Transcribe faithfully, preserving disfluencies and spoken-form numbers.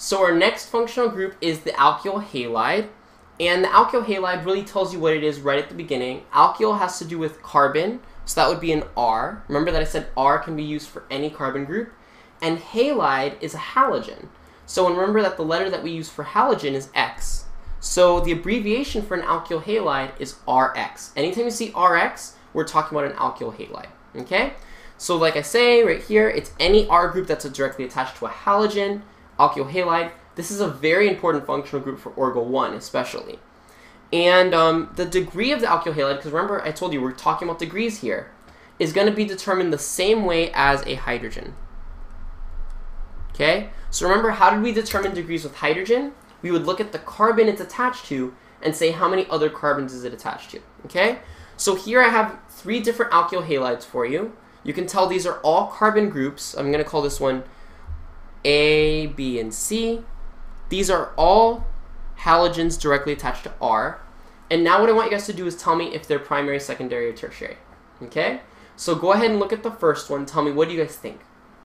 So our next functional group is the alkyl halide. And the alkyl halide really tells you what it is right at the beginning. Alkyl has to do with carbon, so that would be an R. Remember that I said R can be used for any carbon group. And halide is a halogen. So remember that the letter that we use for halogen is X. So the abbreviation for an alkyl halide is R X. Anytime you see R X, we're talking about an alkyl halide, okay? So like I say right here, it's any R group that's directly attached to a halogen, alkyl halide. This is a very important functional group for Orgo one especially. And um, the degree of the alkyl halide, because remember I told you we're talking about degrees here, is going to be determined the same way as a hydrogen. Okay? So remember, how did we determine degrees with hydrogen? We would look at the carbon it's attached to and say how many other carbons is it attached to. Okay? So here I have three different alkyl halides for you. You can tell these are all carbon groups. I'm going to call this one A, B, and C. These are all halogens directly attached to R. And now what I want you guys to do is tell me if they're primary, secondary, or tertiary. Okay? So go ahead and look at the first one. Tell me, what do you guys think?